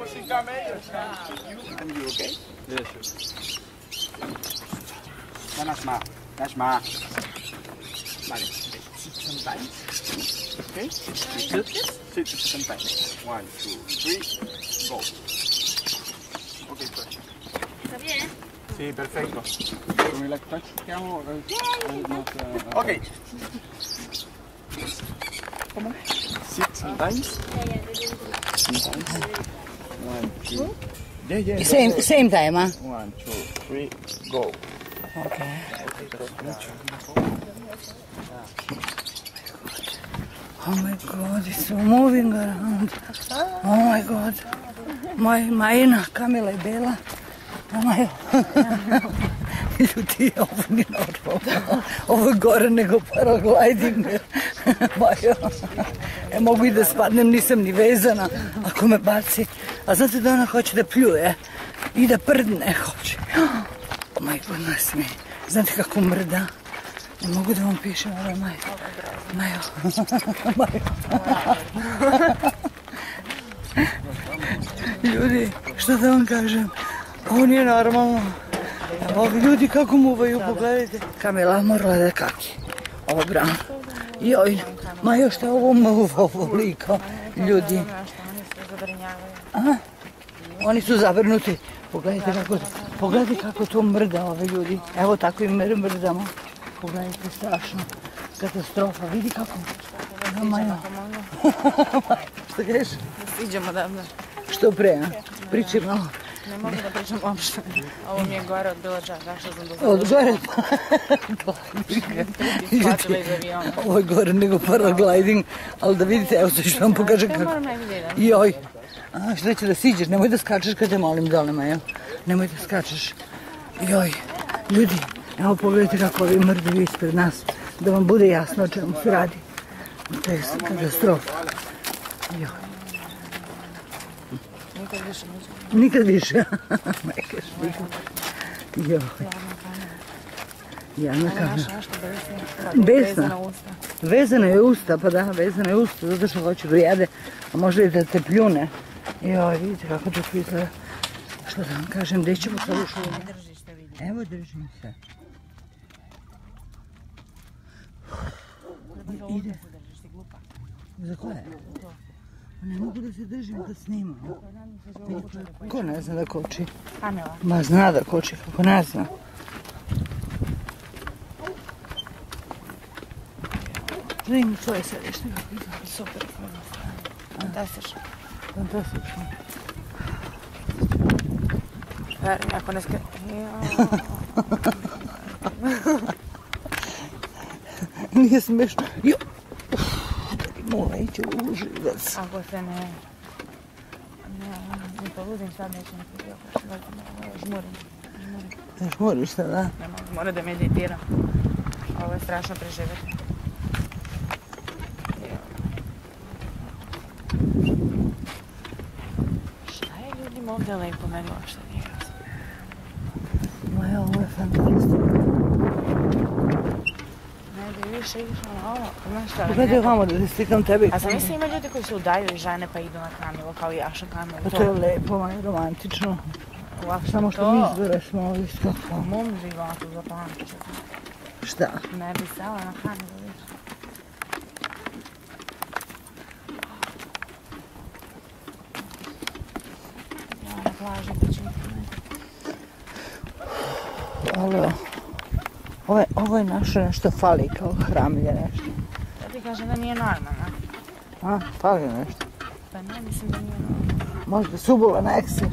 pushing camellias. And you okay? Yes, sure. That's my. That's my. Vale. Sometimes. Okay? Sit. Sometimes. 1, 2, 3, go. Okay, perfect. ¿Está bien? Sí, perfecto. Can we like touch the camera or not? Okay. Come on. Sit sometimes. Sometimes. 1, 2. Yeah. Same time, huh? 1, 2, 3, go. Okay. Oh my God, it's so moving around. Oh my God. My Ina, Kamila I Bela. Ljudi, ovo mi normalno. Ovo je gore nego paragliding. Mogu I da spadnem, nisam ni vezana ako me baci. A znate da ona hoće da pljuje I da prdne hoće. Majko, nas mi. Znate kako mrda? Ne mogu da vam pišem, ali Majo. Ljudi, što da vam kažem? Ovo nije normalno. Ovi ljudi kako muvaju, pogledajte. Kamila morala da kaki. Ovo brano. Joj, ma još te ovo muva ovoliko. Ljudi. Oni su zabrnuti. Pogledajte kako to mrda ove ljudi. Evo tako I mrdamo. Pogledajte, strašno. Katastrofa. Vidi kako. Majo. Šta greš? Iđemo davno. Što pre, a? Pričaj malo. Ne mogu da pričam uopšte. Ovo mi je gore od bilo čaka, što sam dozvala. Od gore? Ovo je gore nego paragliding, ali da vidite, evo se što vam pokaže kako. Joj, šta će da siđeš, nemoj da skačeš kad te molim dolema, jel? Nemoj da skačeš. Joj, ljudi, evo pogledajte kako ovi mrdovi ispred nas, da vam bude jasno o čemu se radi. To je katastrofa. Joj. Nikad više neću. Nikad više? Majkaš, nikad. Joj. Jana Kamila. Besna. Vezana je usta, pa da, vezana je usta, zato što hoće da jede, a možda I da te pljune. Joj, vidite kako to izgleda. Što da vam kažem, gde ćemo sad ušli? Evo, držim se. Ide. Za koje? Ne mogu da se držim da snimam. Ko ne zna da koči? Kamila. Ma zna da koči, kako ne zna. Da imam svoje središte. Super. Fantastično. Fantastično. Verujem, ako ne skreći... Nije smešno. Jo! Mula iće u živac. Ako se ne poludim, sad neće ne prijatelj. Žmurim. Žmuriš se, da? Moram da meditiram. Ovo je strašno preživjeti. Šta je ljudima ovdje lepo meni ošte nije razumio? Moja, ovo je fantastično. Pogledaj ovamo da se slikam tebi. A sam mislim ima ljudi koji se udaju I žene pa idu na Kamilu kao I Jaša Kamilu. To je lepo, romantično. Samo što mi izbereš malo iz kako. U mom životu zapamtiš. Šta? Ne bi stala na Kamilu više. Ja na plaži pričim. Alo. Ovo je našo nešto fali, kao hramlje nešto. Da ti kažem da nije normalno. A, fali nešto. Pa ne, mislim da nije normalno. Možda subula na ekser.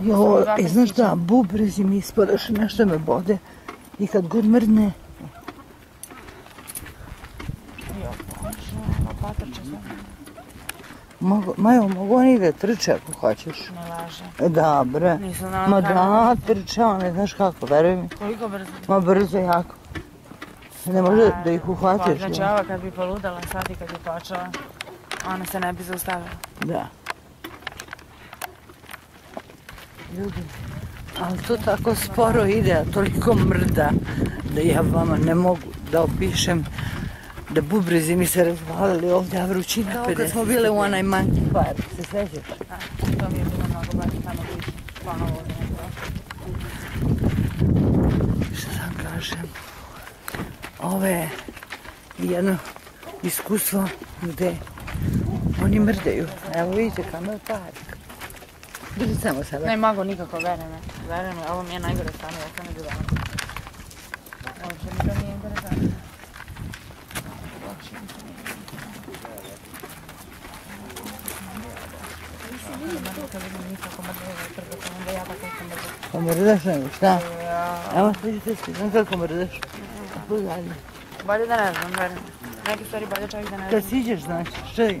Jo, I znaš da, bubrezi mi ispadaš, nešto me bode. I kad god mrdne... Jo, pošto, pa trče se. Majo, mogu oni da trče ako hoćeš. Ne laže. Da, bre. Ma da, trče, ne znaš kako, veruj mi. Koliko brzo? Ma brzo, jako. Ne može da ih uhvatiš. Znači ova kad bi poludala sad I kad bi počela, ona se ne bi zaustavila. Da. Ljudi, ali to tako sporo ide, toliko mrda, da ja vama ne mogu da opišem. da bubrezi mi se razvalili ovdje, a vrućina 50. Kao kad smo bile u onaj manji kvar, se sveže? Da, to mi je bilo mnogo baš tamo više, ponovo ovdje nekako. Što sam kažem, ovo je jedno iskustvo gdje oni mrdeju. Evo vidite kamo je park. Drži samo sada. Ne mogu nikako, verujem me, ovo mi je najgore stanje, ovo sam je bilo danas. Ovo će mi da nije gore stanje. Komrdaš nego, šta? Evo, sličite se, znam kako komrdaš. Kako zadnje? Bolje da ne znam, verujem. Neki stvari bolje čovjek da ne znam. Kad siđeš, znaš, što je?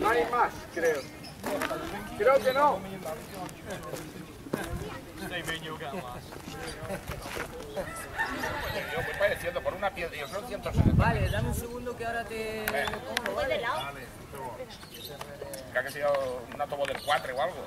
No hay más, creo. Creo que no. Yo voy pareciendo por una piedra, yo son 160. Vale, dame un segundo que ahora te lo pongo, ¿vale? Vale, que ha sido una tobo del 4 o algo.